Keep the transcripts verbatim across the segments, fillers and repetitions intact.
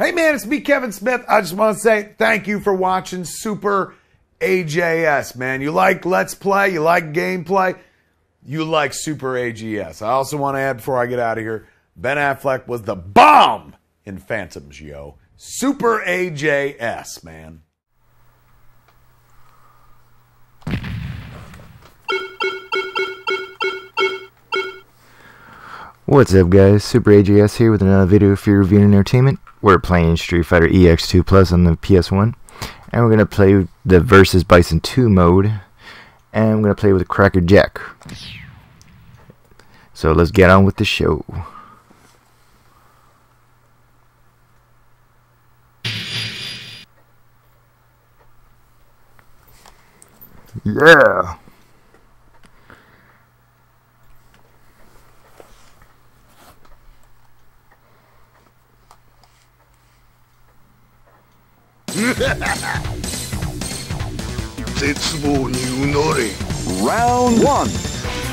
Hey man, it's me, Kevin Smith. I just want to say thank you for watching Super A J S, man. You like Let's Play, you like gameplay, you like Super A J S. I also want to add, before I get out of here, Ben Affleck was the bomb in Phantoms, yo. Super A J S, man. What's up, guys? Super A J S here with another video for your viewing entertainment. We're playing Street Fighter E X two Plus on the P S one, and we're going to play the Versus Bison two mode, and I'm going to play with Cracker Jack. So let's get on with the show. Yeah! Round one,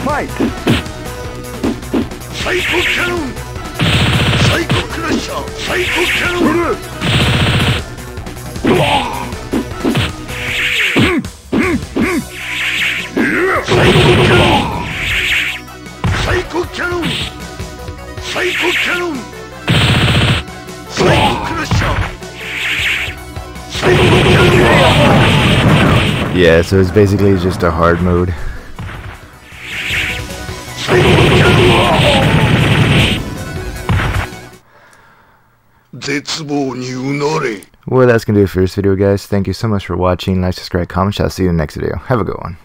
fight! Psycho Cannon! Psycho Crusher! Psycho Cannon! Psycho Cannon! Psycho Cannon! Psycho Crusher! Psycho Cannon! Yeah, so it's basically just a hard mode. Well, that's gonna do it for this video, guys. Thank you so much for watching. Like, subscribe, comment. I'll see you in the next video. Have a good one.